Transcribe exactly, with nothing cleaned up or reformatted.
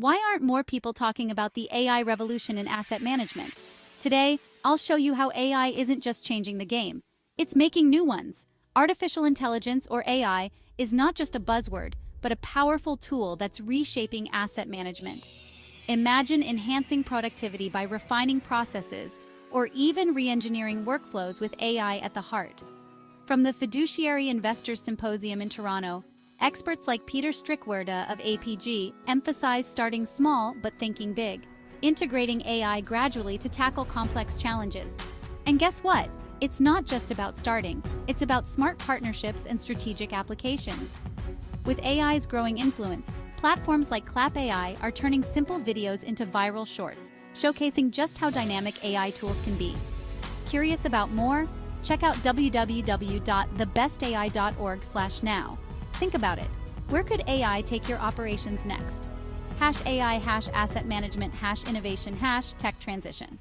Why aren't more people talking about the A I revolution in asset management? Today, I'll show you how A I isn't just changing the game. It's making new ones. Artificial intelligence, or A I, is not just a buzzword, but a powerful tool that's reshaping asset management. Imagine enhancing productivity by refining processes or even re-engineering workflows with A I at the heart. From the Fiduciary Investors Symposium in Toronto, experts like Peter Strikwerda of A P G emphasize starting small but thinking big, integrating A I gradually to tackle complex challenges. And guess what? It's not just about starting, it's about smart partnerships and strategic applications. With A I's growing influence, platforms like Klap A I are turning simple videos into viral shorts, showcasing just how dynamic A I tools can be. Curious about more? Check out w w w dot the best A I dot org slash now. Think about it. Where could A I take your operations next? Hash A I, hash asset management, hash innovation, hash tech transition.